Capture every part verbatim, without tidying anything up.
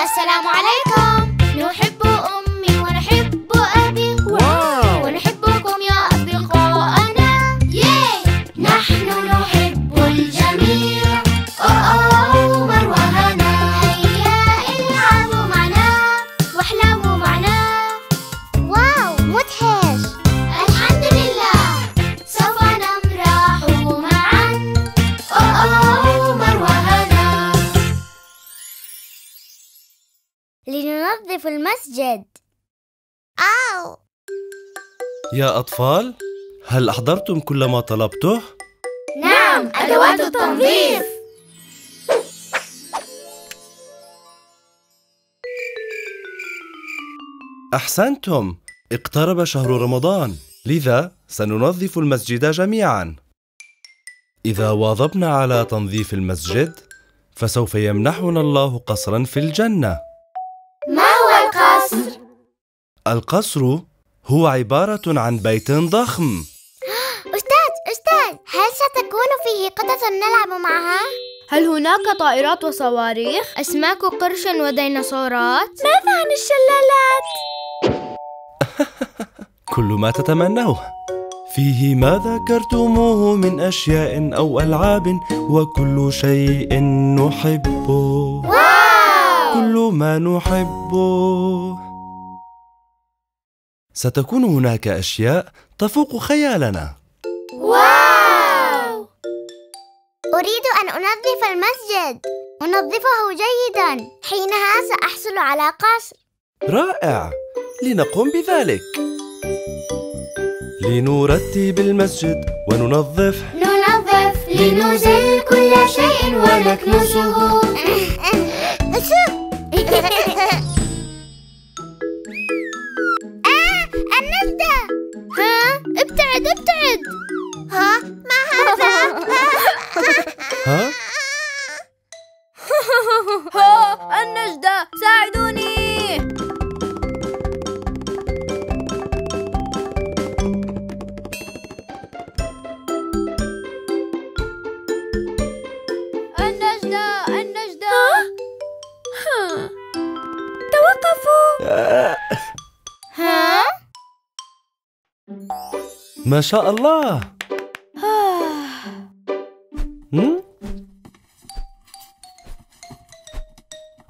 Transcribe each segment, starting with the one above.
السلام عليكم. نحب أمي ونحب أبي ونحبكم يا أصدقائنا. نحن نحب الجميع. عمر وهنا هيا العبوا معنا واحلموا معنا. واو مدهش. الحمد لله سوف نمرح معا. عمر وهنا. لننظف المسجد. أو يا أطفال، هل أحضرتم كل ما طلبته؟ نعم، أدوات التنظيف. أحسنتم، اقترب شهر رمضان، لذا سننظف المسجد جميعا. إذا واظبنا على تنظيف المسجد فسوف يمنحنا الله قصرا في الجنة. ما هو القصر؟ القصر هو عبارة عن بيت ضخم. أستاذ أستاذ، هل ستكون فيه قطة نلعب معها؟ هل هناك طائرات وصواريخ؟ أسماك قرش وديناصورات؟ ماذا عن الشلالات؟ كل ما تتمنوه. فيه ما ذكرتموه من أشياء أو ألعاب وكل شيء نحبه. كل ما نحبه. ستكون هناك أشياء تفوق خيالنا. واو! أريد أن أنظف المسجد. أنظفه جيداً، حينها سأحصل على قصر. رائع! لنقوم بذلك. لنرتب المسجد وننظف. ننظف لنزيل كل شيء ونكنسه. ابتعد ابتعد. ها ما هذا؟ ها ها النجدة، ساعدوني. النجدة النجدة توقفوا. ها ما شاء الله.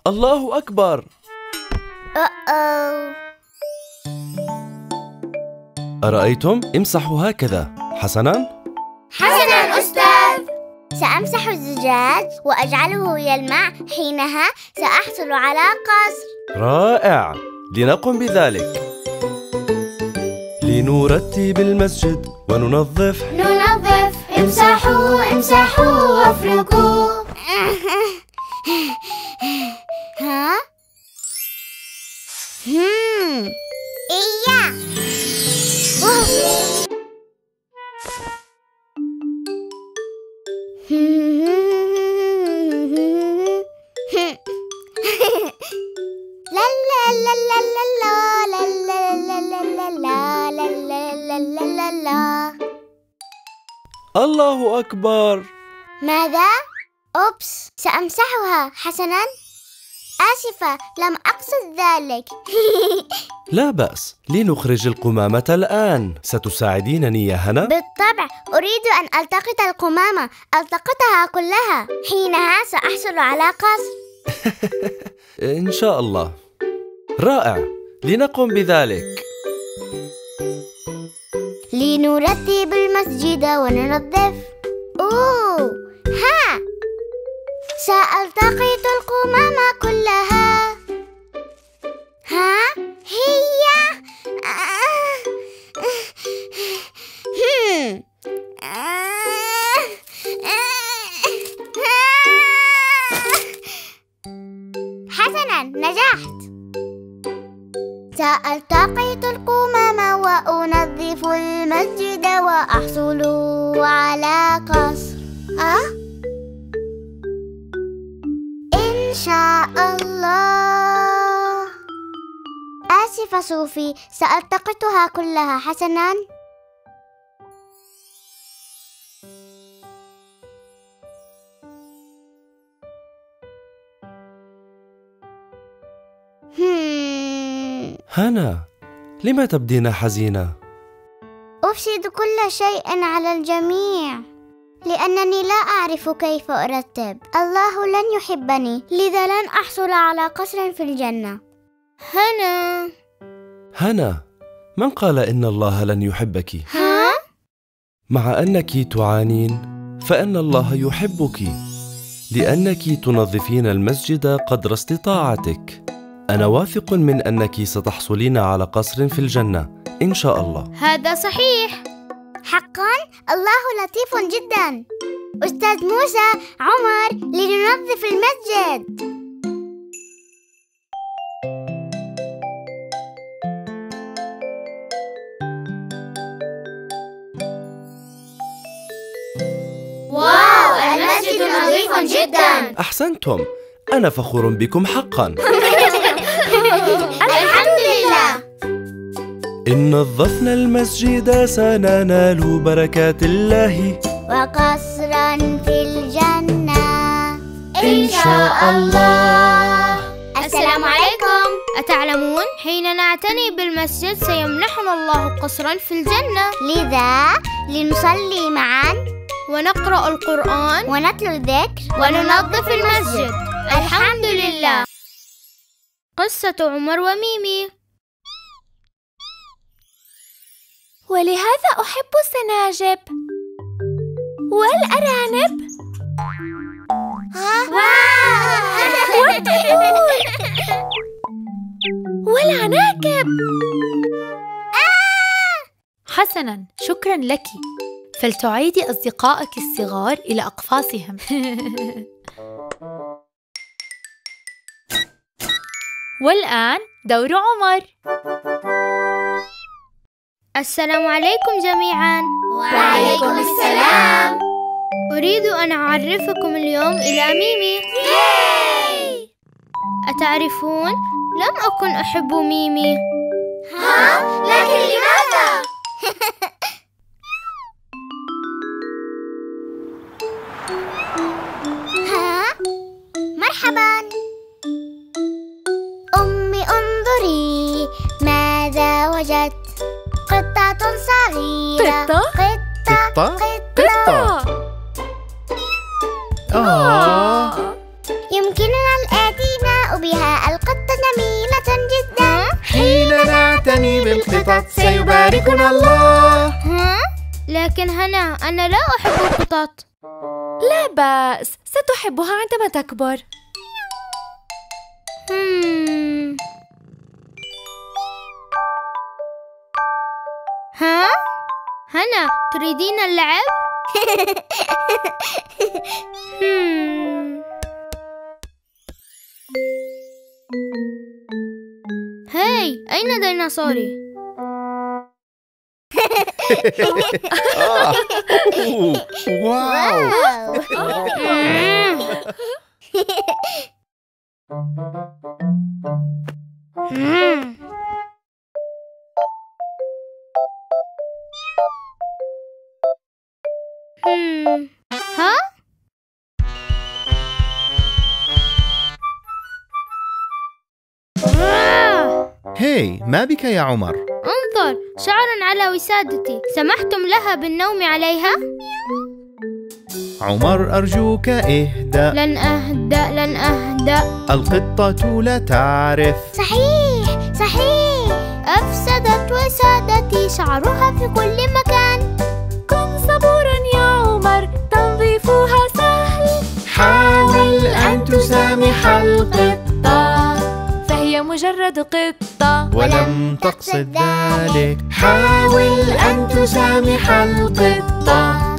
الله أكبر. أرأيتم؟ امسحوا هكذا. حسناً حسناً أستاذ. سأمسح الزجاج وأجعله يلمع، حينها سأحصل على قصر. رائع، لنقم بذلك. لنرتب المسجد وننظف. ننظف امسحوا امسحوا وافركوا. ها هم إياه. لا لا لا لا لا لا لا لا لا. الله أكبر. ماذا؟ أوبس، سأمسحها. حسناً، آسفة، لم أقصد ذلك. لا بأس، لنخرج القمامة الآن. ستساعدينني يا هنا؟ بالطبع، أريد أن ألتقط القمامة. ألتقطها كلها، حينها سأحصل على قصر. إن شاء الله. رائع، لنقم بذلك. لنرتب المسجد وننظف. أوه ها، سألتقط القمامة كلها. ها هي. هم حسناً، نجحت. سألتقط القمامة وأنظف المسجد وأحصل على قصر. أه؟ إن شاء الله. آسفة صوفي، سألتقطها كلها. حسناً. هانا، لم تبدين حزينة؟ أفسد كل شيء على الجميع لأنني لا أعرف كيف أرتب. الله لن يحبني، لذا لن أحصل على قصر في الجنة. هانا هانا، من قال إن الله لن يحبك؟ ها؟ مع أنك تعانين فإن الله يحبك لأنك تنظفين المسجد قدر استطاعتك. أنا واثق من أنك ستحصلين على قصر في الجنة إن شاء الله. هذا صحيح حقاً، الله لطيف جداً. أستاذ موسى، عمر، لننظف المسجد. واو، المسجد نظيف جداً. أحسنتم، أنا فخور بكم حقاً. الحمد لله. إن نظفنا المسجد سننال بركات الله وقصرا في الجنة إن شاء الله. السلام عليكم. أتعلمون حين نعتني بالمسجد سيمنحنا الله قصرا في الجنة، لذا لنصلي معا ونقرأ القرآن ونتلو الذكر وننظف المسجد. الحمد لله. قصة عمر وميمي. ولهذا أحب السناجب والأرانب والطيور والعناكب. حسناً، شكراً لك. فلتعيدي أصدقائك الصغار إلى أقفاصهم. والآن دور عمر. السلام عليكم جميعاً. وعليكم السلام. أريد أن أعرفكم اليوم إلى ميمي. ياي! أتعرفون؟ لم أكن أحب ميمي. ها؟ لكن لماذا؟ ها؟ مرحباً. وجدت قطة صغيرة. قطة؟ قطة قطة قطة. يمكننا الاعتناء بها، القطة جميلة جدا. حين نعتني بالقطط سيباركنا الله. ها؟ لكن هنا أنا لا أحب القطط. لا بأس، ستحبها عندما تكبر. هم. ها؟ هنا، تريدين اللعب؟ هاي، أين ديناصوري؟ واو. هم. ها؟ هاي، ما بك يا عمر؟ انظر، شعر على وسادتي. سمحتم لها بالنوم عليها؟ عمر أرجوك اهدأ. لن أهدأ، لن أهدأ. القطة لا تعرف. صحيح صحيح، أفسدت وسادتي، شعرها في كل مكان. كن صبورا يا عمر، تنظيفها سهل. حاول أن تسامح القطة، فهي مجرد قطة ولم تقصد ذلك. حاول أن تسامح القطة،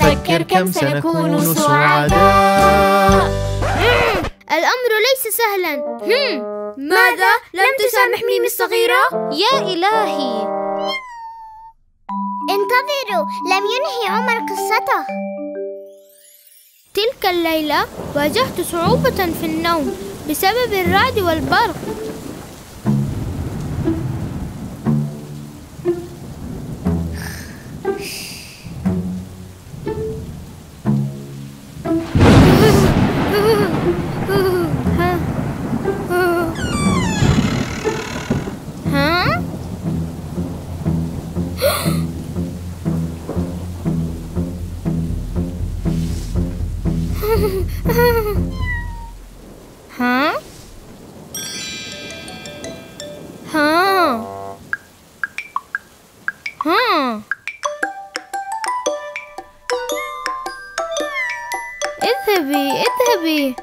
فكر كم سنكون سعداء. الأمر ليس سهلا. هم. ماذا؟ لم تسامح ميمي الصغيرة؟ يا إلهي. انتظروا، لم ينهي عمر قصته. تلك الليلة واجهت صعوبة في النوم بسبب الرعد والبرق. ها؟ أبي.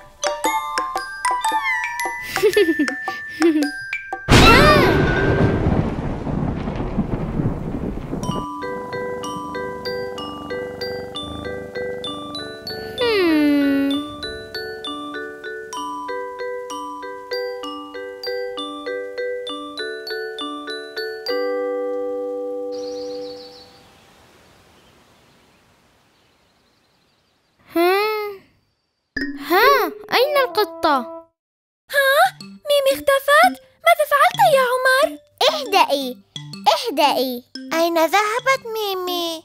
أين ذهبت ميمي؟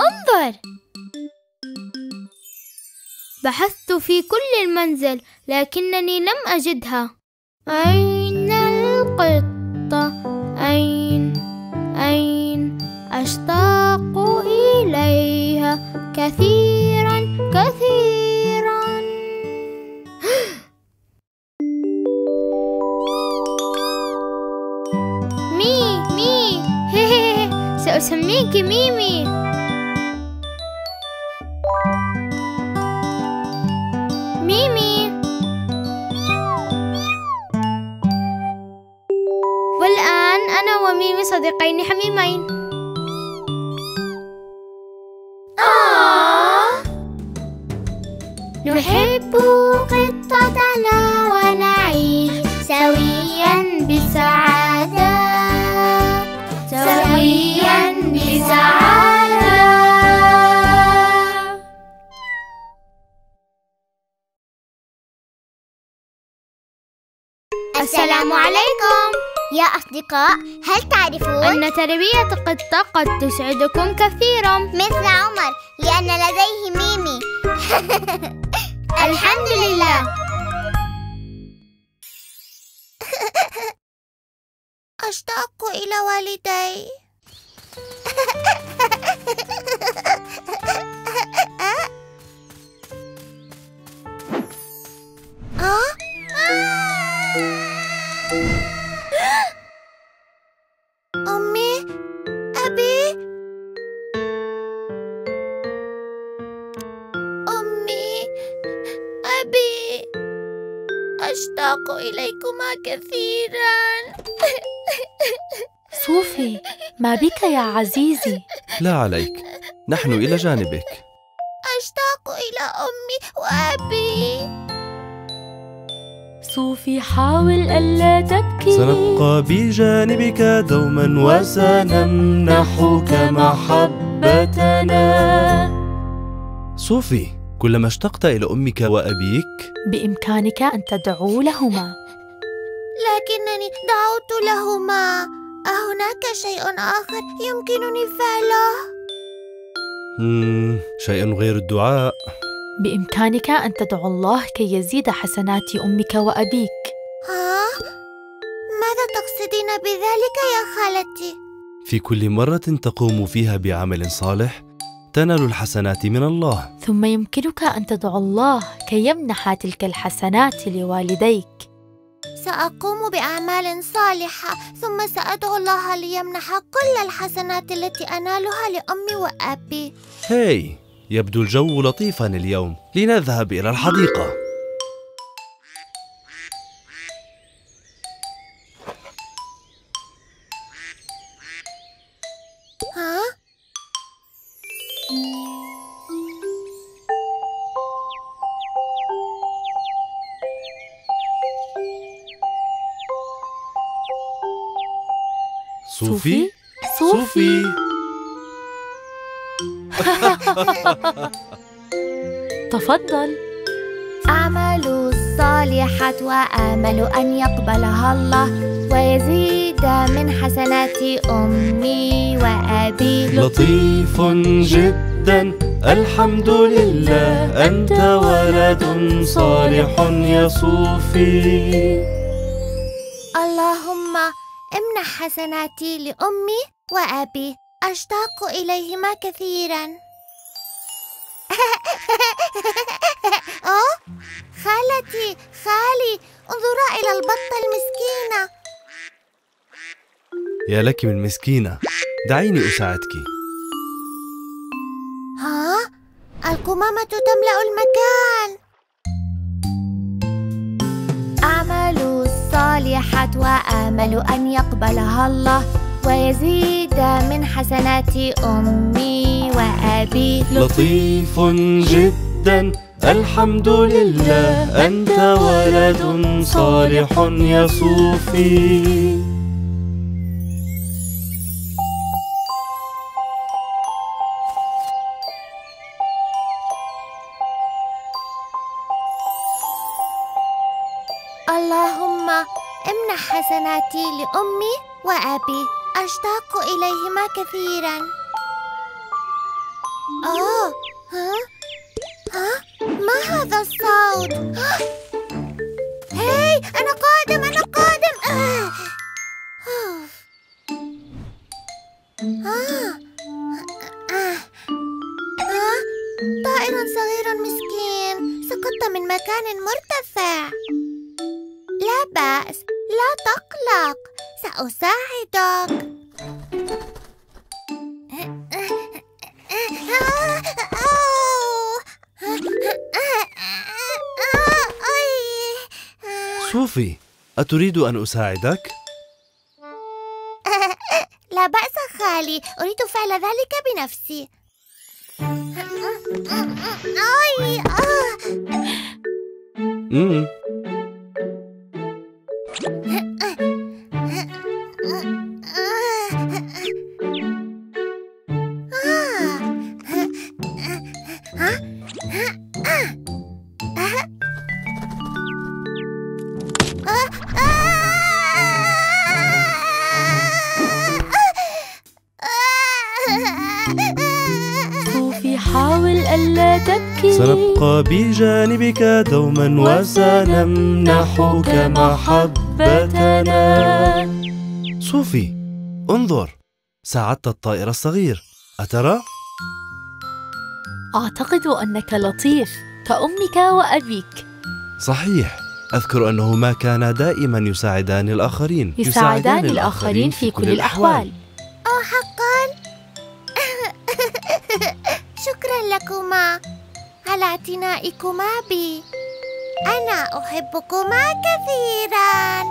انظر، بحثت في كل المنزل لكنني لم أجدها. أين القطة؟ أين؟ أين؟ أشتاق إليها كثيرا كثيرا. سأسميك ميمي. ميمي، والآن أنا وميمي صديقين حميمين. آه. نحب قطتنا ونعيش سويا بسعادة، سويا بسعادة. السلام عليكم يا أصدقاء، هل تعرفون أن تربية القطة قد تسعدكم كثيرا؟ مثل عمر، لأن لديه ميمي. الحمد لله. أشتاق إلى والدي. أمي، أبي، أمي، أبي، أشتاق إليكما كثيرا. صوفي، ما بك يا عزيزي؟ لا عليك، نحن إلى جانبك. أشتاق إلى أمي وأبي. صوفي، حاول ألا تبكي، سنبقى بجانبك دوما وسنمنحك محبتنا. صوفي، كلما اشتقت إلى أمك وأبيك بإمكانك أن تدعو لهما. لكنني دعوت لهما، أهناك شيء آخر يمكنني فعله؟ مم، شيء غير الدعاء. بإمكانك أن تدعو الله كي يزيد حسنات أمك وأبيك. ها؟ ماذا تقصدين بذلك يا خالتي؟ في كل مرة تقوم فيها بعمل صالح تنال الحسنات من الله، ثم يمكنك أن تدعو الله كي يمنح تلك الحسنات لوالديك. سأقوم بأعمال صالحة، ثم سأدعو الله ليمنح كل الحسنات التي أنالها لأمي وأبي. هاي، يبدو الجو لطيفاً اليوم، لنذهب إلى الحديقة. ها؟ صوفي؟ صوفي؟ تفضل. أعمل الصالحة وآمل أن يقبلها الله ويزيد من حسنات أمي وأبي. لطيف جدا، الحمد لله، أنت ولد صالح يا صوفي. اللهم امنح حسناتي لأمي وأبي، أشتاق إليهما كثيرا. أوه، خالتي، خالي، انظرا إلى البطة المسكينة. يا لك من مسكينة، دعيني أساعدك. ها؟ القمامة تملأ المكان. صالحات وآمل أن يقبلها الله ويزيد من حسنات أمي وأبي. لطيف جدا الحمد لله، أنت ولد صالح يا صوفي. اللهم امنح حسناتي لأمي وأبي، أشتاق إليهما كثيرا. أوه ها؟ ها؟ ما هذا الصوت؟ هاي أنا قادم أنا قادم. آه. آه. آه. آه. طائر صغير مسكين سقط من مكان مرتفع. لا بأس، لا تقلق، سأساعدك. صوفي، أتريد أن أساعدك؟ لا بأس خالي، أريد فعل ذلك بنفسي. سنبقى بجانبك دوما وسنمنحك محبتنا. صوفي انظر، ساعدت الطائر الصغير، أترى؟ أعتقد أنك لطيف كأمك وأبيك. صحيح، أذكر أنهما كانا دائما يساعدان الآخرين يساعدان, يساعدان الآخرين في كل الأحوال. أو حقا؟ شكرا لكما على اعتنائكما بي، أنا أحبكما كثيرا.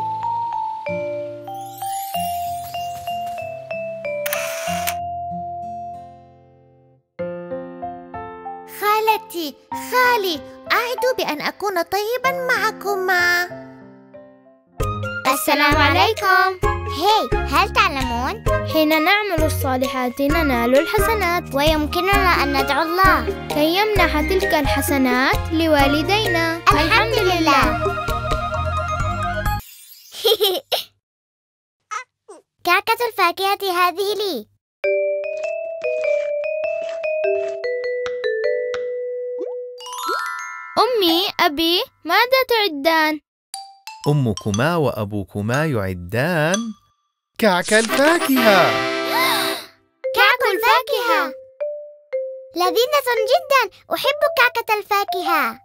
خالتي، خالي، أعد بأن أكون طيبا معكما. السلام عليكم. هاي، هل تعلمون؟ حين نعمل الصالحات ننال الحسنات، ويمكننا أن ندعو الله كي يمنح تلك الحسنات لوالدينا. الحمد, الحمد لله. كعكة الفاكهة هذه لي. أمي، أبي، ماذا تعدان؟ أمكما وأبوكما يعدان كعك الفاكهة. كعك الفاكهة لذيذة جدا، أحب كعكة الفاكهة.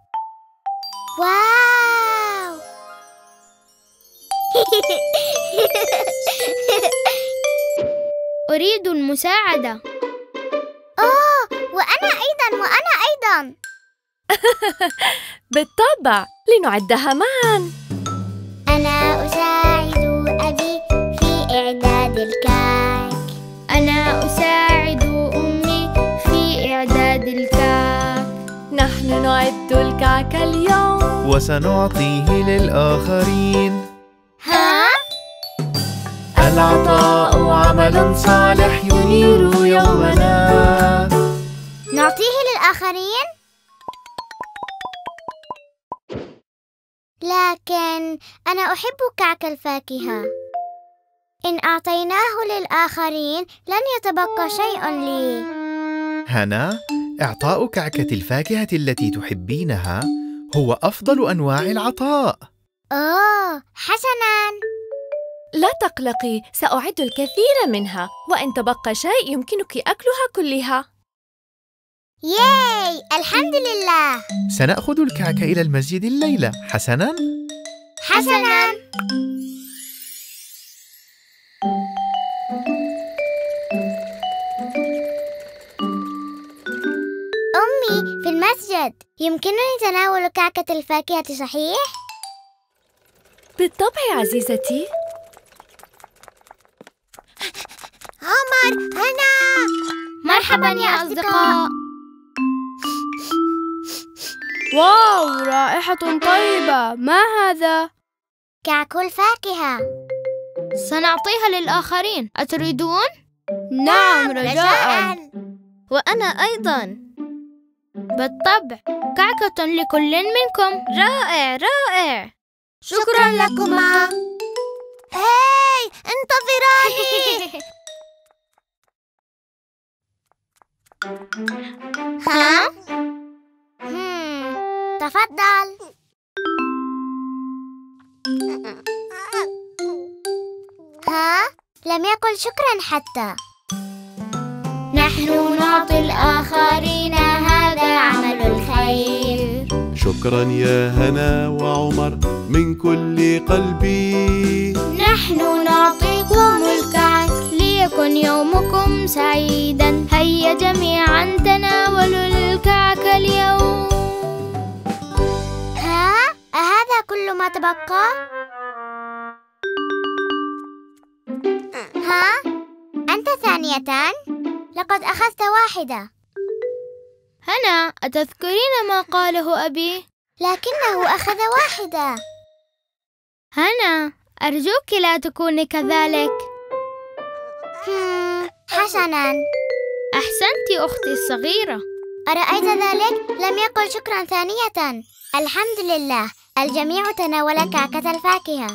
واو. أريد المساعدة. أوه، وأنا أيضا وأنا أيضا. بالطبع، لنعدها معا. أنا أساعد أبي في إعداد الكعك. أنا أساعد أمي في إعداد الكعك. نحن نعد الكعك اليوم وسنعطيه للآخرين. ها؟ العطاء عمل صالح ينير يومنا. نعطيه للآخرين؟ لكن أنا أحب كعك الفاكهة. إن أعطيناه للآخرين لن يتبقى شيء لي. هانا، إعطاء كعكة الفاكهة التي تحبينها هو أفضل أنواع العطاء. أوه، حسناً. لا تقلقي، سأعد الكثير منها، وإن تبقى شيء يمكنك أكلها كلها. ياي، الحمد لله. سنأخذ الكعك إلى المسجد الليلة، حسناً؟ حسناً. أمي في المسجد، يمكنني تناول كعكة الفاكهة صحيح؟ بالطبع يا عزيزتي. عمر، هنا، مرحبا يا أصدقاء. واو، رائحة طيبة. ما هذا؟ كعك الفاكهة. سنعطيها للآخرين، أتريدون؟ نعم، رجاءً, رجاءً. وأنا أيضاً. بالطبع، كعكة لكل منكم. رائع رائع، شكراً لكما. هاي، انتظراني. ها؟ هم. تفضل. ها؟ لم يقل شكراً حتى. نحن نعطي الآخرين، هذا عمل الخير. شكراً يا هنا وعمر من كل قلبي. نحن نعطيكم الكعك ليكن يومكم سعيداً. هيا جميعاً تناولوا الكعك اليوم. ها؟ أهذا كل ما تبقى؟ ها؟ أنت ثانيتان؟ لقد أخذت واحدة. هنا، أتذكرين ما قاله أبي؟ لكنه أخذ واحدة. هنا، أرجوك لا تكوني كذلك. حسناً، أحسنت أختي الصغيرة. أرأيت ذلك؟ لم يقل شكراً ثانية. الحمد لله، الجميع تناول كعكة الفاكهة.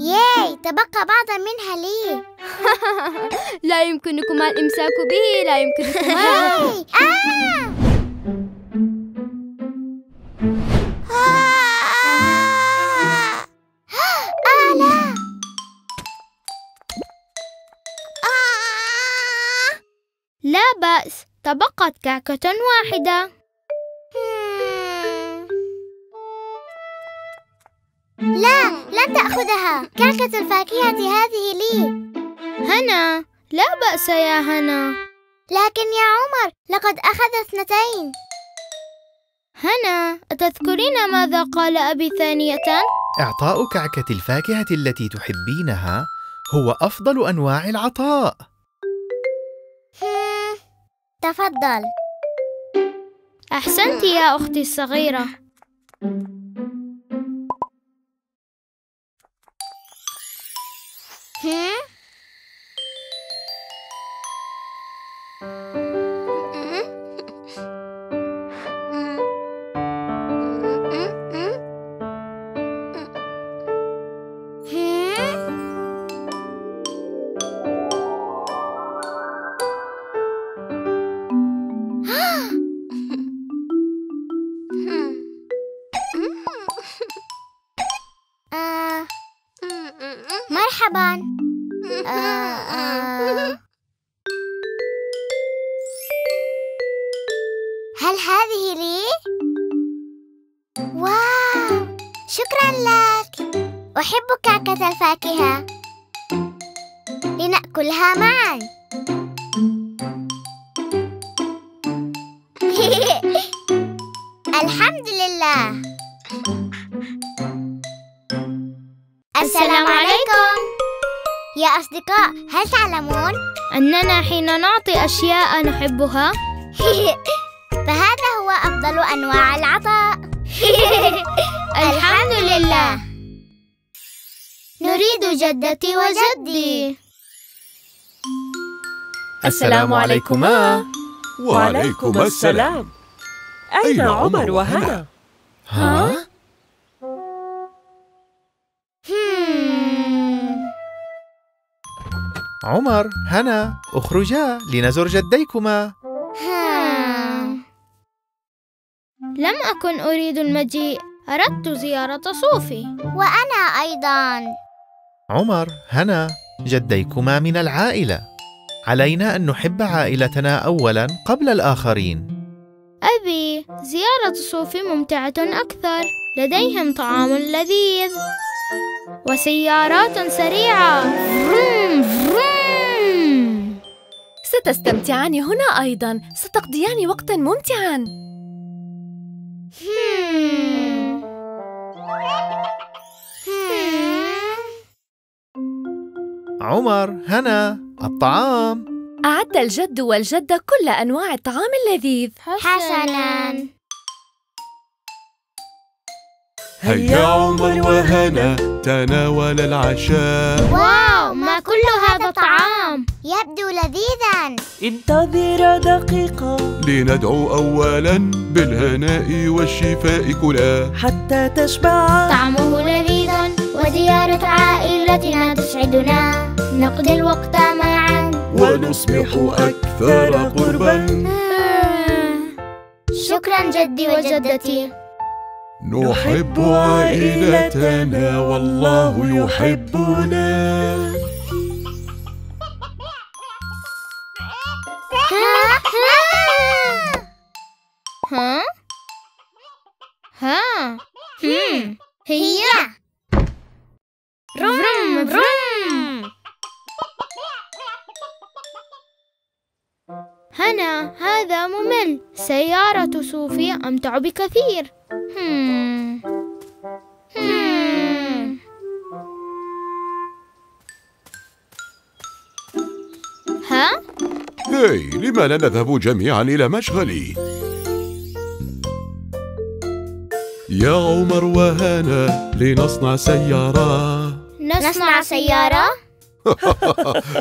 ياي، تبقى بعضا منها لي. لا يمكنكما الإمساك به، لا يمكنكما. آه. آه. آه لا. آه. لا بأس، تبقت كعكة واحدة. لا، لن تأخذها. كعكة الفاكهة هذه لي. هنا، لا بأس يا هنا. لكن يا عمر، لقد أخذ اثنتين. هنا، أتذكرين ماذا قال أبي ثانية؟ إعطاء كعكة الفاكهة التي تحبينها هو أفضل أنواع العطاء. تفضل. أحسنت يا أختي الصغيرة. مرحبا. آه آه. هل هذه لي؟ واو، شكرا لك. أحب كعكة الفاكهة، لنأكلها معا. الحمد لله. السلام عليكم يا أصدقاء. هل تعلمون أننا حين نعطي أشياء نحبها فهذا هو أفضل أنواع العطاء. الحمد لله. نريد جدتي وجدي. السلام عليكما. وعليكم السلام. أين عمر وهنا؟ ها؟ عمر، هنا، اخرجا لنزور جديكما. ها. لم أكن أريد المجيء، أردت زيارة صوفي. وأنا أيضاً. عمر، هنا، جديكما من العائلة. علينا أن نحب عائلتنا أولاً قبل الآخرين. أبي، زيارة صوفي ممتعة أكثر. لديهم طعام لذيذ وسيارات سريعة. فروم فروم. ستستمتعان هنا أيضاً، ستقضيان وقتاً ممتعاً. عمر، هنا، الطعام. أعد الجد والجدة كل أنواع الطعام اللذيذ. حسناً. هيا عمر وهنا تناول العشاء. واو، ما كل هذا الطعام؟ يبدو لذيذاً. انتظر دقيقة لندعو أولاً بالهناء والشفاء كلا حتى تشبع. طعمه لذيذاً وزيارة عائلتنا تسعدنا. نقضي الوقت معاً ونصبح أكثر قرباً. شكراً جدي وجدتي. نحب عائلتنا والله يحبنا. ها ها ها هم هي رم رم. هنا هذا ممل. سيارة صوفيا أمتع بكثير. هم. هم. ها؟ هاي، لم لا نذهب جميعا إلى مشغلي؟ يا عمر وهانا لنصنع سيارة. نصنع سيارة؟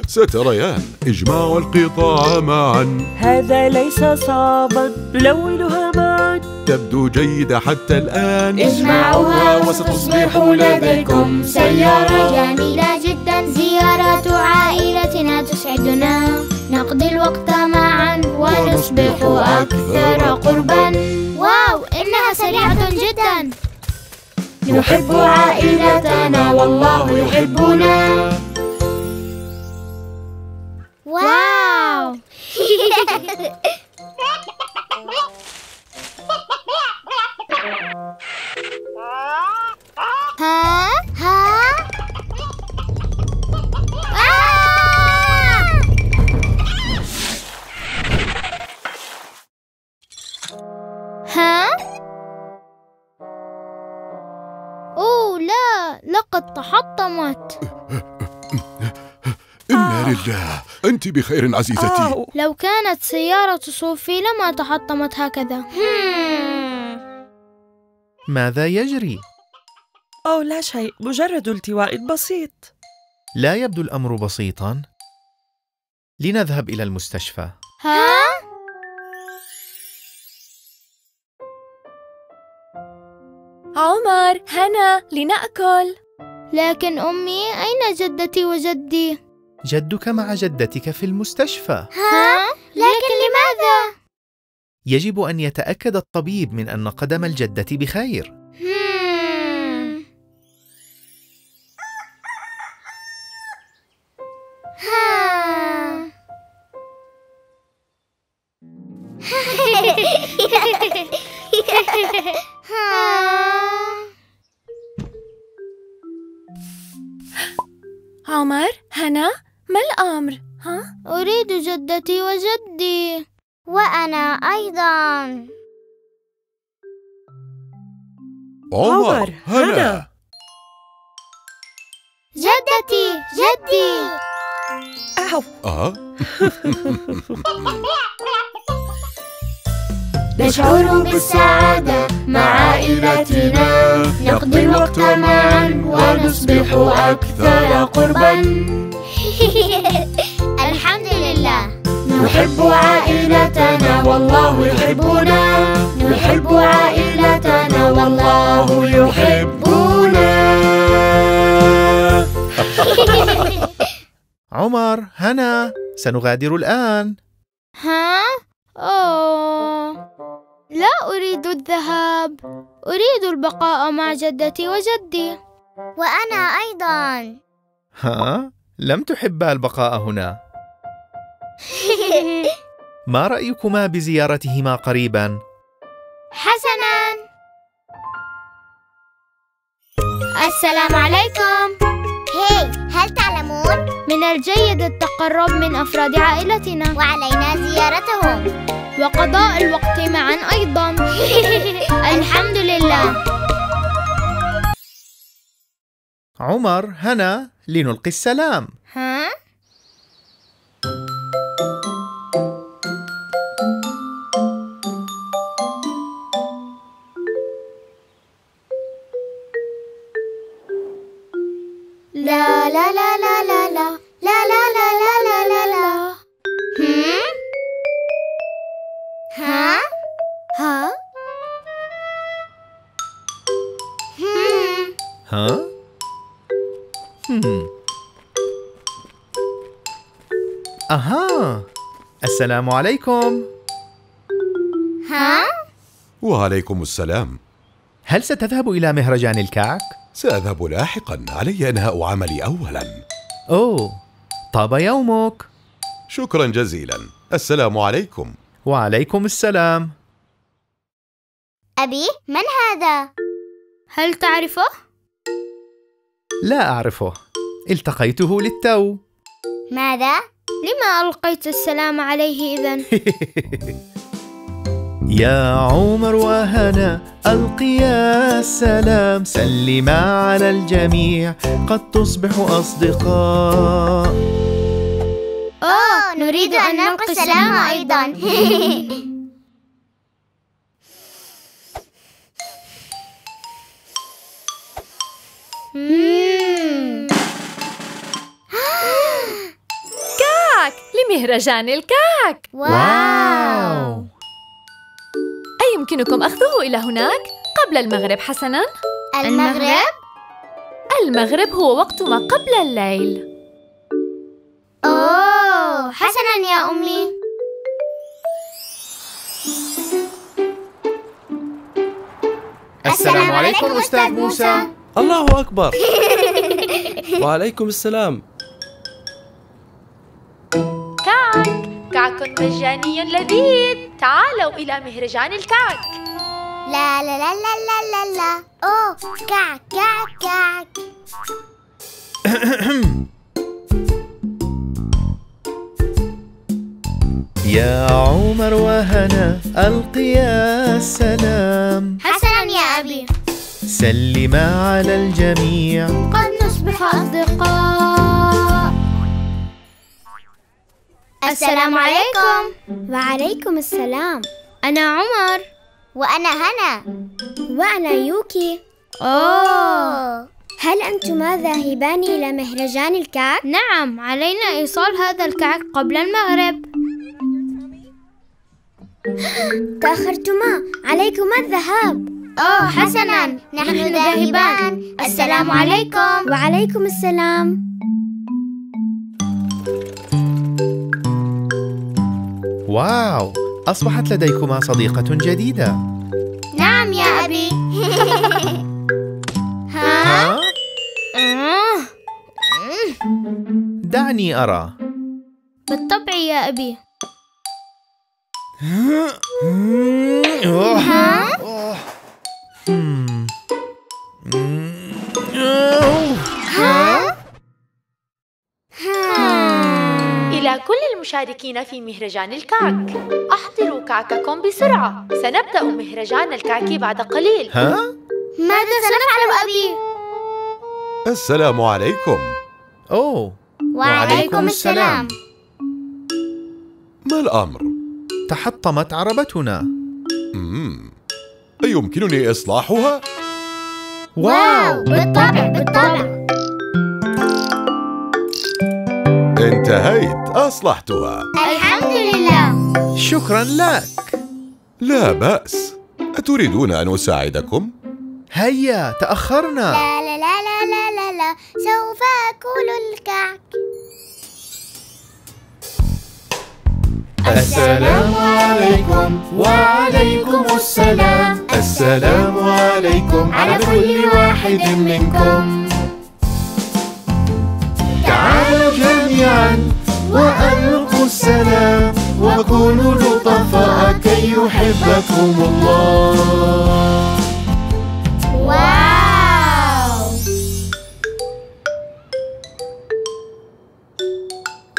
ستريان إجماع القطاع معا. هذا ليس صعبا، نلونها معا. تبدو جيدة حتى الآن. اجمعوها وستصبح لديكم سيارة جميلة جدا. زيارة عائلتنا تسعدنا. نقضي الوقت معا ونصبح أكثر قربا. واو، إنها سريعة جدا. نحب عائلتنا والله يحبنا. واو. ها ها آه! ها أوه لا، لقد تحطمت. إنا لله. أنت بخير عزيزتي. أوه. لو كانت سيارة صوفي لما تحطمت هكذا. ماذا يجري؟ أو لا شيء، مجرد التواء بسيط. لا يبدو الأمر بسيطاً. لنذهب إلى المستشفى. ها؟ عمر، هنا، لنأكل. لكن أمي، أين جدتي وجدي؟ جدك مع جدتك في المستشفى. ها؟ لكن لماذا؟ يجب أن يتأكد الطبيب من أن قدم الجدة بخير. هم. ها. عمر، هنا، ما الأمر؟ ها؟ أريد جدتي وجدي. وأنا أيضاً. عمر، هنا. جدتي، جدي. أهو. أه؟ نشعر بالسعادة مع عائلتنا. نقضي الوقت معاً ونصبح أكثر قرباً. الحمد لله. نحب عائلتنا والله يحبنا. نحب عائلتنا والله يحبنا. عمر، هنا، سنغادر الآن. ها؟ أوه، لا أريد الذهاب. أريد البقاء مع جدتي وجدي. وأنا أيضاً. ها؟ لم تحبا البقاء هنا. ما رأيكما بزيارتهما قريباً؟ حسناً. السلام عليكم. هاي، هل تعلمون؟ من الجيد التقرب من أفراد عائلتنا. وعلينا زيارتهم وقضاء الوقت معاً أيضاً. الحمد لله. عمر، هنا، لنلقي السلام. ها؟ لا لا لا لا لا لا لا لا لا لا لا لا. هم؟ ها؟ ها؟ هم؟ ها؟ هم. أها، السلام عليكم. ها؟ وعليكم السلام. هل ستذهب إلى مهرجان الكعك؟ سأذهب لاحقاً، علي إنهاء عملي أولاً. أوه، طاب يومك. شكراً جزيلاً، السلام عليكم. وعليكم السلام. أبي، من هذا؟ هل تعرفه؟ لا أعرفه، التقيته للتو. ماذا؟ لما ألقيت السلام عليه إذن؟ يا عمر وهنا ألقيا السلام، سلما على الجميع قد تصبح أصدقاء. أوه، نريد أن نلقي السلام أيضا. كعك لمهرجان الكعك. واو، أيمكنكم أخذه إلى هناك قبل المغرب حسناً؟ المغرب؟ المغرب هو وقت ما قبل الليل. أوه، حسناً يا أمي. السلام عليكم أستاذ موسى. الله أكبر. وعليكم السلام. كعك، كعك مجاني لذيذ. تعالوا إلى مهرجان الكعك. لا لا لا لا لا لا. أوه، كعك كعك كعك. يا عمر وهنا ألقيا السلام. حسناً يا أبي. سلما على الجميع قد نصبح أصدقاء. السلام عليكم. وعليكم السلام. أنا عمر. وأنا هنا. وأنا يوكي. أوه، هل أنتما ذاهبان إلى مهرجان الكعك؟ نعم، علينا إيصال هذا الكعك قبل المغرب. تأخرتما، عليكما الذهاب. أوه، حسناً، نحن ذاهبان. السلام عليكم. وعليكم السلام. واو، أصبحت لديكما صديقة جديدة. نعم يا أبي. ها؟ دعني أرى. بالطبع يا أبي. ها؟ كل المشاركين في مهرجان الكعك، أحضروا كعككم بسرعة، سنبدأ مهرجان الكعك بعد قليل. ها؟ ماذا سنفعل أبي؟ السلام عليكم. أوه، وعليكم, وعليكم السلام. ما الأمر؟ تحطمت عربتنا. مم. أيمكنني إصلاحها؟ واو، بالطبع بالطبع. انتهيت، أصلحتها. الحمد لله. شكراً لك. لا بأس، أتريدون أن أساعدكم؟ هيا، تأخرنا. لا لا لا لا لا لا، سوف أكل الكعك. السلام عليكم. وعليكم السلام. السلام عليكم على كل واحد منكم. تعالوا جميعاً وألقوا السلام، وكونوا لطفاء كي يحبكم الله. واو.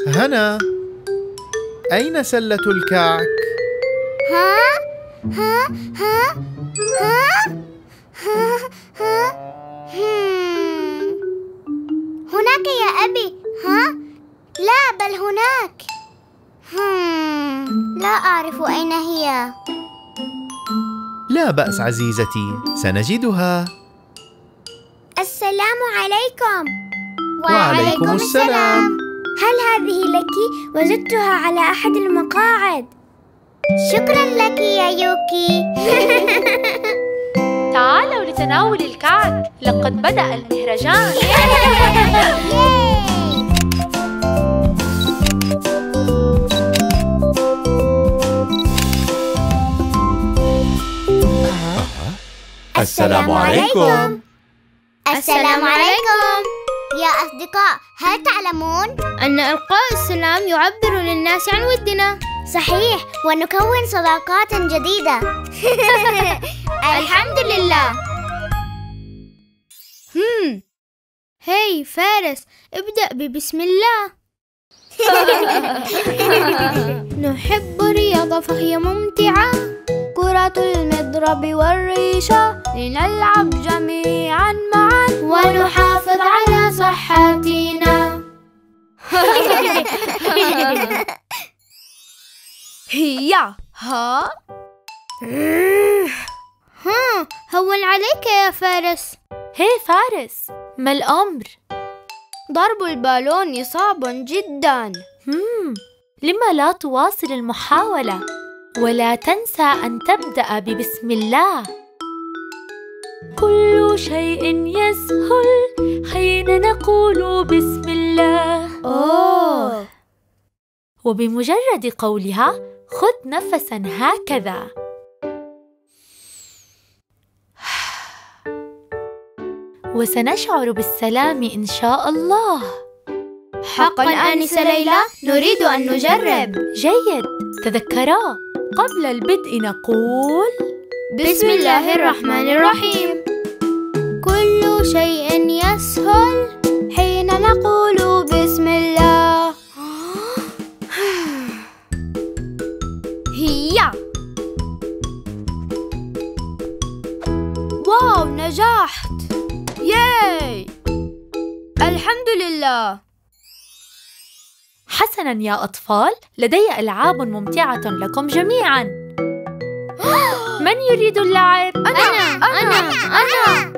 هنا، أين سلة الكعك؟ ها؟ ها؟ ها؟ ها؟ ها؟ ها؟ هناك. أبي. ها؟ لا بل هناك. هم. لا أعرف أين هي. لا بأس عزيزتي، سنجدها. السلام عليكم. وعليكم السلام. هل هذه لك؟ وجدتها على أحد المقاعد. شكرا لك يا يوكي. تعالوا لتناول الكعك، لقد بدأ المهرجان. السلام عليكم. السلام عليكم يا أصدقاء. هل تعلمون أن إلقاء السلام يعبر للناس عن ودنا؟ صحيح، ونكون صداقات جديدة. الحمد لله. هم. هاي فارس، ابدأ ببسم الله. نحب الرياضة فهي ممتعة، كرة المضرب والريشة لنلعب جميعا معا ونحافظ على صحتنا. هيا. ها ها هون عليك يا فارس. هي فارس، ما الأمر؟ ضرب البالون صعب جدا. هم. لما لا تواصل المحاولة؟ ولا تنسى أن تبدأ ببسم الله. كل شيء يسهل حين نقول بسم الله. أوه. وبمجرد قولها خذ نفساً هكذا. وسنشعر بالسلام إن شاء الله. حقاً آنسة ليلى، نريد أن نجرب. جيد، تذكرا. قبل البدء نقول بسم الله الرحمن الرحيم. كل شيء يسهل حين نقول بسم الله. هيا. واو، نجحت. ياي، الحمد لله. حسناً يا أطفال، لدي ألعاب ممتعة لكم جميعاً. من يريد اللعب؟ أنا أنا أنا, أنا. أنا.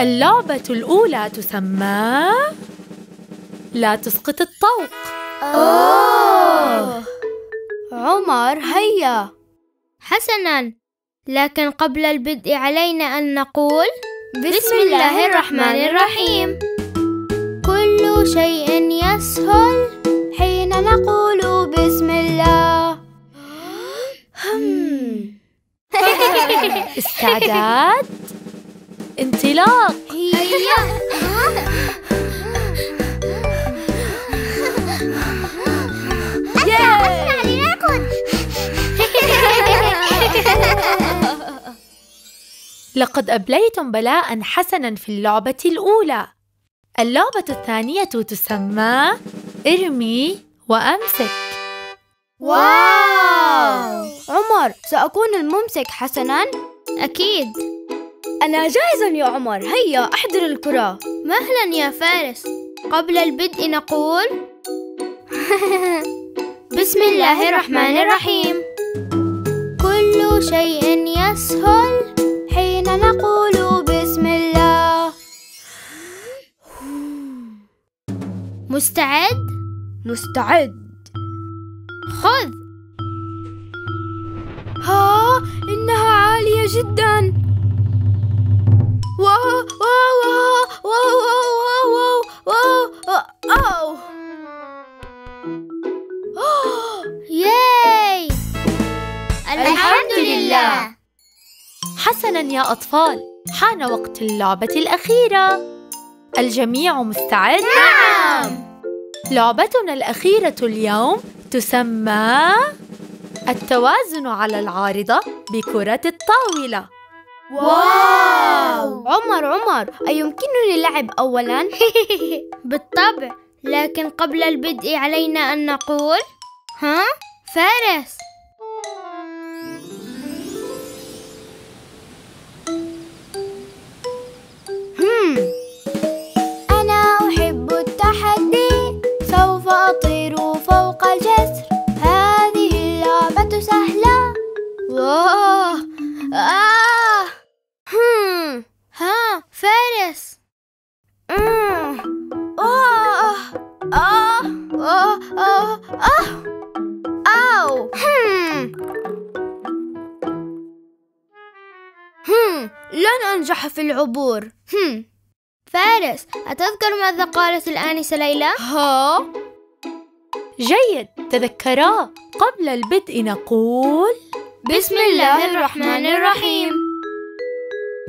اللعبة الأولى تسمى لا تسقط الطوق. أوه. عمر هيا. حسناً، لكن قبل البدء علينا أن نقول بسم الله الرحمن الرحيم. كل شيء يسهل حين نقول بسم الله. استعداد، انطلاق. أسرع أسرع لنركض. لقد أبليتم بلاءً حسناً في اللعبة الأولى. اللعبة الثانية تسمى ارمي وأمسك. واو. عمر، سأكون الممسك. حسناً، أكيد. أنا جاهز يا عمر، هيا أحضر الكرة. مهلاً يا فارس. قبل البدء نقول بسم الله الرحمن الرحيم. كل شيء يسهل حين نقول بسم الله. مستعد؟ مستعد. خذ. ها، إنها عالية جدا. واو واو واو واو واو واو واو. ياي، الحمد لله. حسنا يا أطفال، حان وقت اللعبة الأخيرة. الجميع مستعد؟ نعم. لعبتنا الأخيرة اليوم تسمى التوازن على العارضة بكرة الطاولة. واو. عمر عمر، أيمكنني اللعب أولاً؟ بالطبع، لكن قبل البدء علينا أن نقول ها فارس. هم. أوه أوه أوه أو هم هم لن أنجح في العبور. هم فارس، أتذكر ماذا قالت الآنسة ليلى؟ ها؟ جيد، تذكراه. قبل البدء نقول بسم الله الرحمن الرحيم.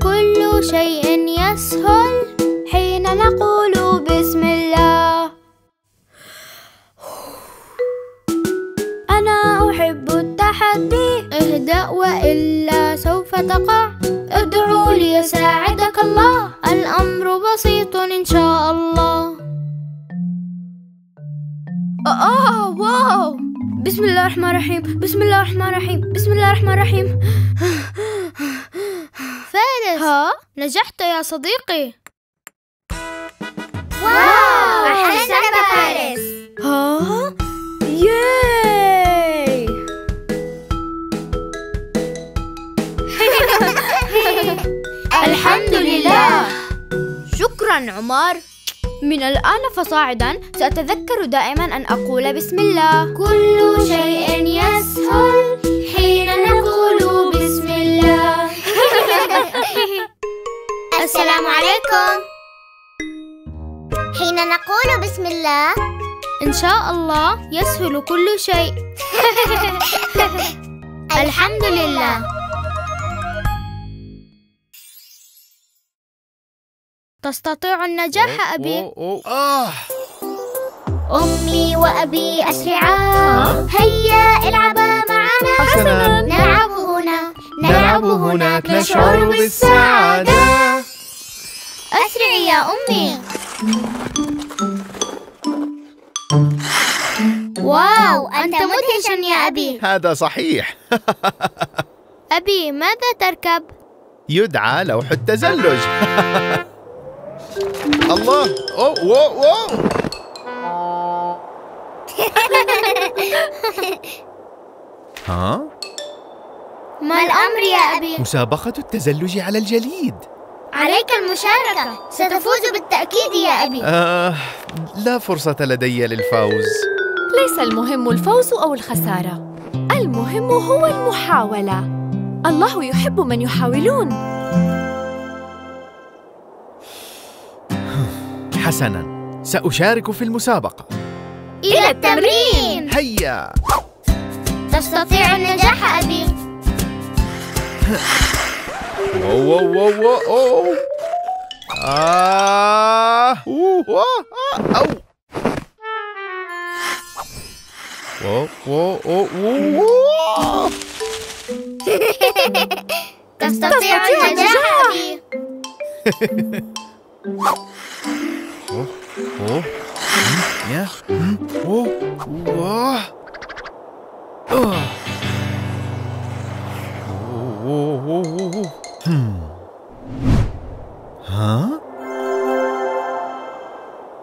كل شيء يسهل حين نقول بسم الله. أنا أحب التحدي. اهدأ وإلا سوف تقع. ادعو ليساعدك الله، الأمر بسيط إن شاء الله. آه واو. بسم الله الرحمن الرحيم، بسم الله الرحمن الرحيم، بسم الله الرحمن الرحيم. فارس، ها؟ نجحت يا صديقي. واو، أحسنت فارس. ها؟ ياي. الحمد لله. شكرا عمر. من الآن فصاعدا سأتذكر دائما أن أقول بسم الله. كل شيء يسهل حين نقول بسم الله. السلام عليكم. حين نقول بسم الله إن شاء الله يسهل كل شيء. الحمد لله. تستطيع النجاح أبي. أوه أوه. آه. أمي وأبي أسرعا. هيا العبا معنا. حسنا، نلعب هنا، نلعب هناك، نشعر بالسعادة. أسرعي يا أمي. واو، أنت مدهش يا أبي. هذا صحيح. أبي، ماذا تركب؟ يدعى لوح التزلج. الله. أوه أوه أوه. ها؟ ما الأمر يا أبي؟ مسابقة التزلج على الجليد. عليك المشاركة، ستفوز بالتأكيد يا أبي. آه، لا فرصة لدي للفوز. ليس المهم الفوز أو الخسارة، المهم هو المحاولة. الله يحب من يحاولون. حسناً، سأشارك في المسابقة. إلى التمرين. هيا. تستطيع النجاح أبي. أوه أوه أوه أوه. آه. أوه أوه أوه أوه أوه أوه. تستطيع النجاح أبي. أوه أوه يا أوه أوه أوه أوه. ها؟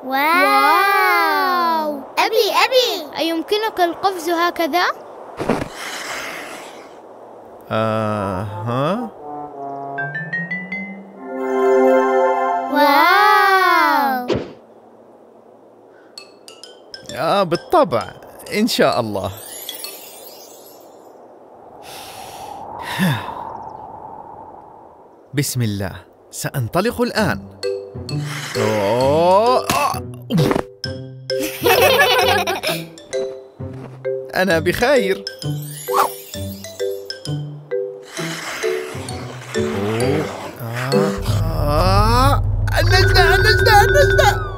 واو. أبي أبي، أيمكنك القفز هكذا؟ آه ها؟ واو. آه بالطبع، إن شاء الله. بسم الله، سأنطلق الآن. أوه. أنا بخير. النجدة النجدة النجدة.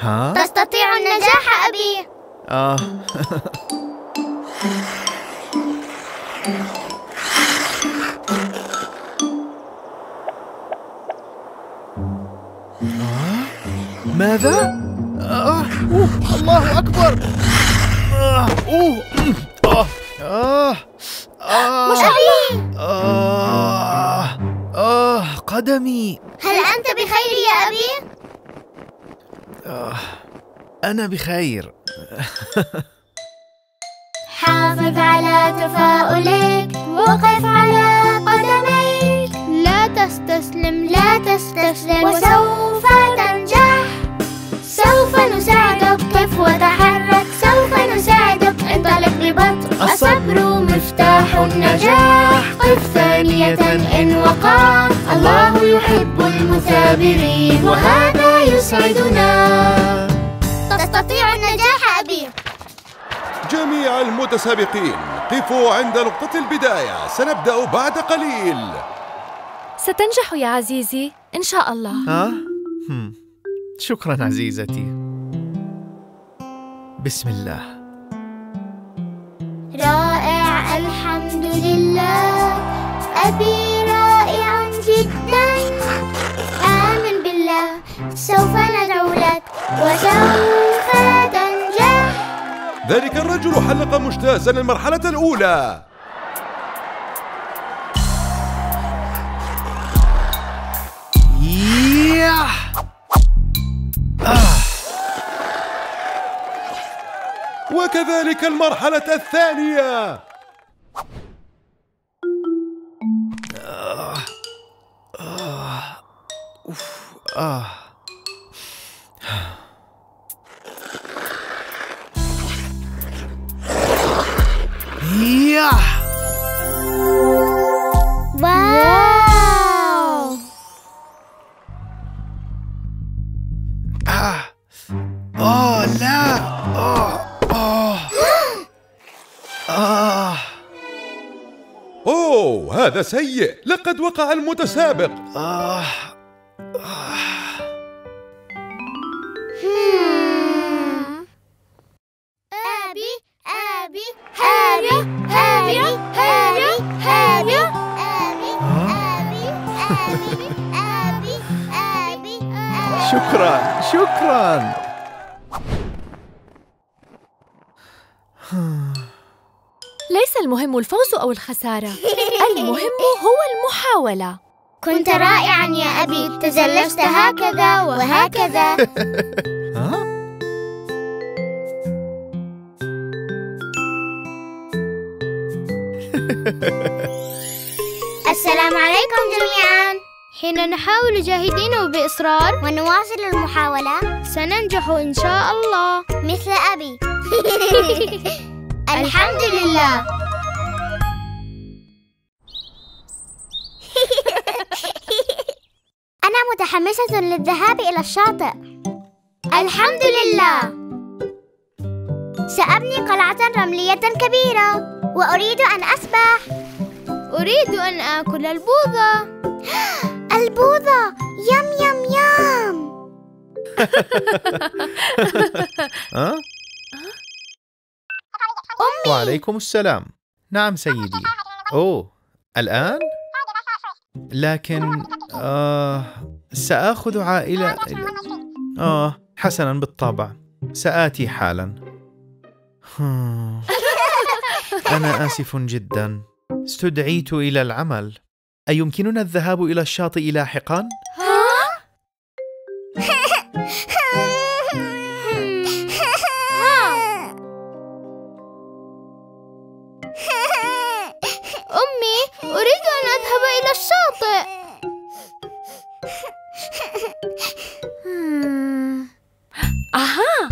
ها؟ تستطيع النجاح أبي. آه. آه؟ ماذا؟ آه. أوه. الله أكبر. آه. أوه. آه. آه. آه. آه. آه. قدمي. هل أنت بخير يا أبي؟ أنا بخير. حافظ على تفاؤلك، وقف على قدميك. لا تستسلم، لا تستسلم، وسوف تنجح. يحب المثابرين وهذا يسعدنا. تستطيع النجاح أبي. جميع المتسابقين قفوا عند نقطة البداية، سنبدأ بعد قليل. ستنجح يا عزيزي إن شاء الله. ها؟ شكراً عزيزتي. بسم الله. رائع، الحمد لله. أبي رائع جداً. آمن بالله، سوف ندعو لك وسوف تنجح. ذلك الرجل حلق مجتازاً المرحلة الأولى. وكذلك المرحلة الثانية. آه. آه. أوف. آه. واو. آه. آه لا. آه. آه. أوه، هذا سيء، لقد وقع المتسابق. آه. آه. أبي أبي أبي أبي أبي أبي أبي أبي أبي أبي. شكراً شكراً. ليس المهم الفوز أو الخسارة، المهم هو المحاولة. كنت رائعاً يا أبي، تزلجت هكذا وهكذا. السلام عليكم جميعاً. حين نحاول جاهدين بإصرار ونواصل المحاولة سننجح إن شاء الله، مثل أبي. الحمد لله. أنا متحمسة للذهاب إلى الشاطئ. الحمد لله. سأبني قلعة رملية كبيرة وأريد أن أسبح. أريد أن آكل البوظة. البوظة، يم يم يم. ها؟ أمي. وعليكم السلام. نعم سيدي. أوه، الآن؟ لكن آه سآخذ عائلة. آه حسناً بالطبع، سآتي حالاً. أنا آسف جداً، استدعيت إلى العمل. أيمكننا الذهاب إلى الشاطئ لاحقاً؟ أريد أن أذهب إلى الشاطئ. أها،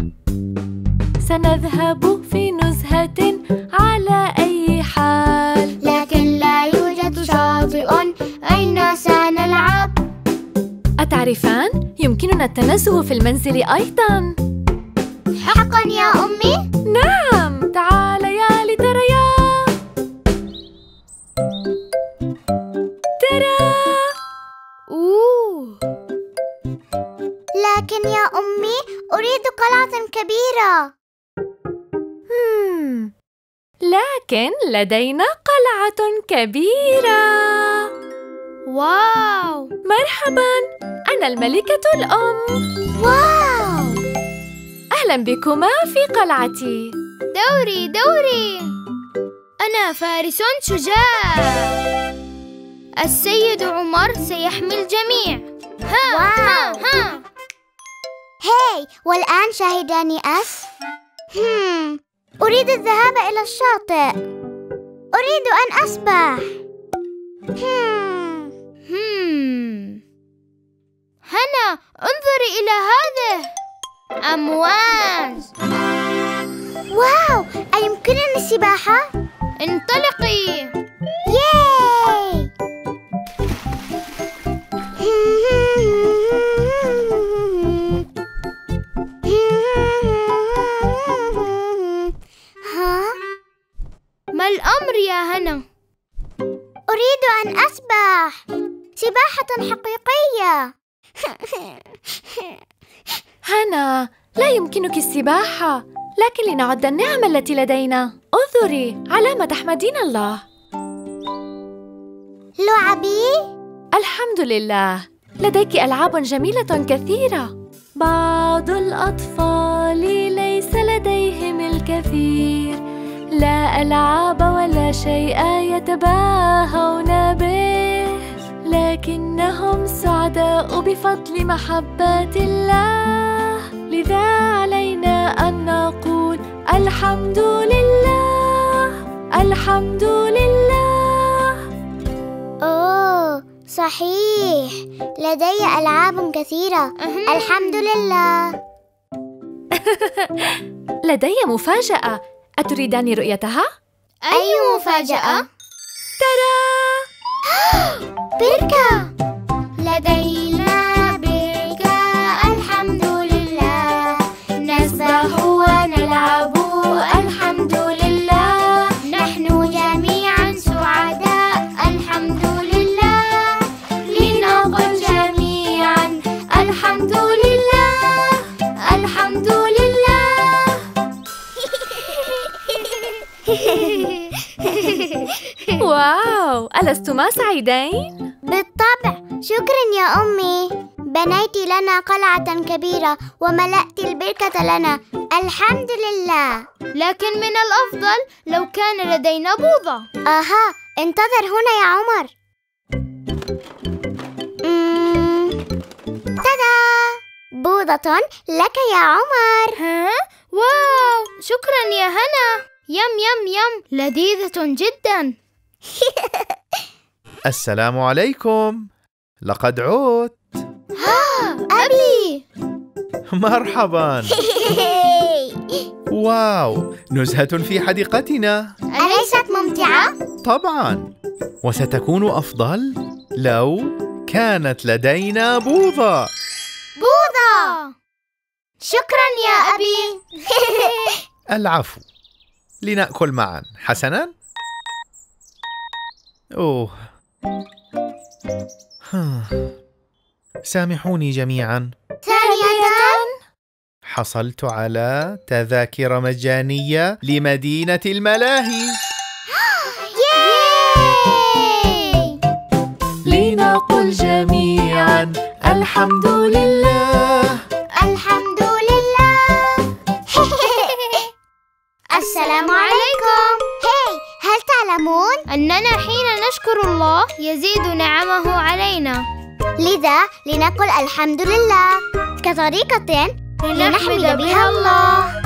سنذهب في نزهة على أي حال. لكن لا يوجد شاطئ، أين سنلعب؟ أتعرفان؟ يمكننا التنزه في المنزل أيضاً. حقاً يا أمي؟ نعم، تعاليا لتريا. لكن يا أمي أريد قلعة كبيرة. هم. لكن لدينا قلعة كبيرة. واو، مرحباً، أنا الملكة الأم. واو، أهلاً بكما في قلعتي. دوري دوري، أنا فارس شجاع. السيد عمر سيحمي الجميع. ها ها ها. هاي، والآن شاهداني أس. هم. أريد الذهاب إلى الشاطئ. أريد أن أسبح. هم. هم. هنا، انظري إلى هذه. أمواج. واو، أيمكنني السباحة؟ انطلقي. ياي. سباحة حقيقية. هانا، لا يمكنك السباحة، لكن لنعد النعم التي لدينا. انظري، علامة تحمدين الله. لعبي؟ الحمد لله، لديك ألعاب جميلة كثيرة. بعض الأطفال ليس لديهم الكثير، لا ألعاب ولا شيء يتباهون به، لكنهم سعداء بفضل محبة الله. لذا علينا أن نقول الحمد لله، الحمد لله. أوه صحيح، لدي ألعاب كثيرة. الحمد لله. لدي مفاجأة، أتريدان رؤيتها؟ أي مفاجأة؟ ترى! بركة! لدينا بركة، الحمد لله. نسبح ونلعب، الحمد لله. نحن جميعا سعداء، الحمد لله. لنقل جميعا الحمد لله، الحمد لله. واو، ألستما سعيدين؟ بالطبع، شكراً يا أمي. بنيت لنا قلعة كبيرة وملأت البركة لنا، الحمد لله. لكن من الأفضل لو كان لدينا بوضة. آها، انتظر هنا يا عمر. تدا، بوضة لك يا عمر. ها؟ واو، شكراً يا هنا. يم يم يم، لذيذة جدا. السلام عليكم، لقد عدت. ها أبي، مرحبا. واو، نزهة في حديقتنا، أليست ممتعة؟ طبعا، وستكون أفضل لو كانت لدينا بوضة. بوضة، شكرا يا أبي. العفو، لنأكل معا، حسناً؟ أوه، سامحوني جميعاً. ثانية، حصلت على تذاكر مجانية لمدينة الملاهي. ياي! لنقل جميعاً الحمد لله، الحمد لله. السلام عليكم. هاي، هل تعلمون أننا حين نشكر الله يزيد نعمه علينا؟ لذا لنقل الحمد لله كطريقة لنحمد بها الله.